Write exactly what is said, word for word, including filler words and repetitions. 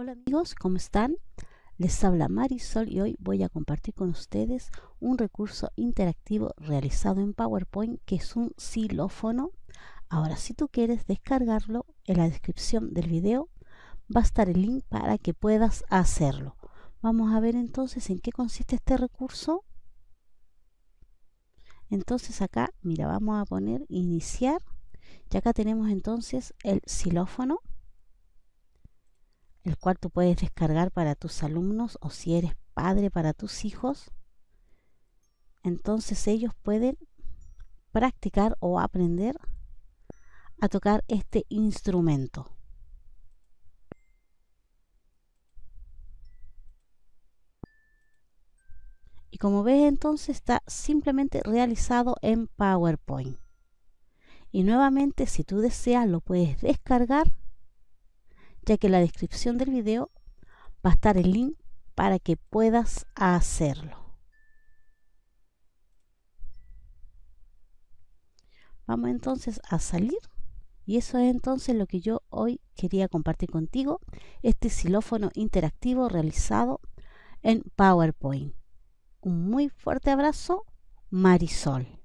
Hola amigos, ¿cómo están? Les habla Marisol y hoy voy a compartir con ustedes un recurso interactivo realizado en PowerPoint que es un xilófono. Ahora, si tú quieres descargarlo, en la descripción del video va a estar el link para que puedas hacerlo. Vamos a ver entonces en qué consiste este recurso. Entonces acá, mira, vamos a poner iniciar y acá tenemos entonces el xilófono, el cual tú puedes descargar para tus alumnos o si eres padre para tus hijos. Entonces ellos pueden practicar o aprender a tocar este instrumento. Y como ves, entonces está simplemente realizado en PowerPoint. Y nuevamente, si tú deseas, lo puedes descargar, ya que en la descripción del video va a estar el link para que puedas hacerlo. Vamos entonces a salir y eso es entonces lo que yo hoy quería compartir contigo, este xilófono interactivo realizado en PowerPoint. Un muy fuerte abrazo, Marisol.